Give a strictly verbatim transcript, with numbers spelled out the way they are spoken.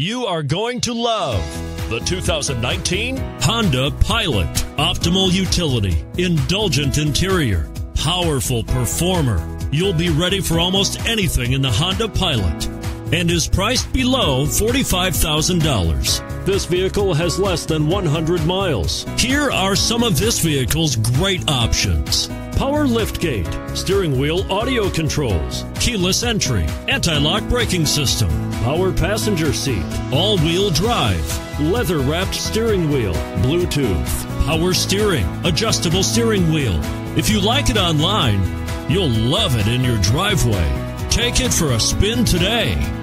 You are going to love the two thousand nineteen Honda Pilot. Optimal utility, indulgent interior, powerful performer. You'll be ready for almost anything in the Honda Pilot, and is priced below forty-five thousand dollars. This vehicle has less than one hundred miles. Here are some of this vehicle's great options: power liftgate, steering wheel audio controls, keyless entry, anti-lock braking system, power passenger seat, all-wheel drive, leather-wrapped steering wheel, Bluetooth, power steering, adjustable steering wheel. If you like it online, you'll love it in your driveway. Take it for a spin today.